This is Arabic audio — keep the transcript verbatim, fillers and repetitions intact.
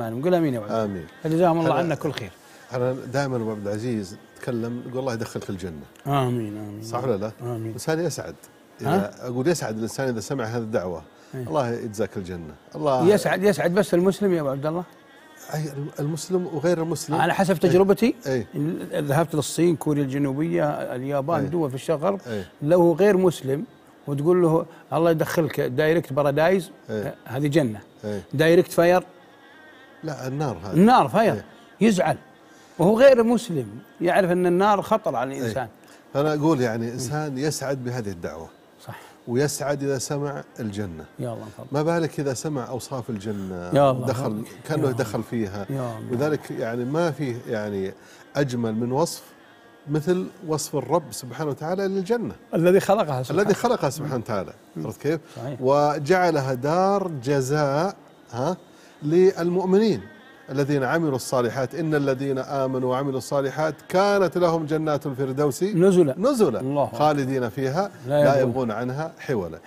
ونقول امين يا ابو عبد العزيز. امين. فجزاهم الله عنا كل خير. انا دائما ابو عبد العزيز اتكلم يقول الله يدخلك الجنه. امين امين. صح ولا لا؟ امين. الانسان يسعد. اقول يسعد الانسان اذا سمع هذه الدعوه. أيه. الله يجزاك الجنه. الله يسعد يسعد بس المسلم يا ابو عبد الله؟ المسلم وغير المسلم. على حسب تجربتي أيه. أيه. ذهبت للصين، كوريا الجنوبيه، اليابان، أيه. دول في الشرق الغرب، أيه. لو غير مسلم وتقول له الله يدخلك دايركت بارادايز، أيه. هذه جنه. أيه. دايركت فاير، لا النار، هذا النار فاير. أيه. يزعل وهو غير مسلم، يعرف ان النار خطر على الانسان. أيه. انا اقول يعني انسان يسعد بهذه الدعوه صح، ويسعد اذا سمع الجنه. يا الله، ما بالك اذا سمع اوصاف الجنه، يا الله دخل كانه دخل فيها. لذلك يعني ما فيه يعني اجمل من وصف مثل وصف الرب سبحانه وتعالى للجنه الذي خلقها سبحانه الذي خلقها سبحانه وتعالى، عرفت كيف؟ صحيح. وجعلها دار جزاء ها للمؤمنين الذين عملوا الصالحات، إن الذين آمنوا وعملوا الصالحات كانت لهم جنات الفردوس نزلا نزلا خالدين فيها لا يبغون عنها حولا.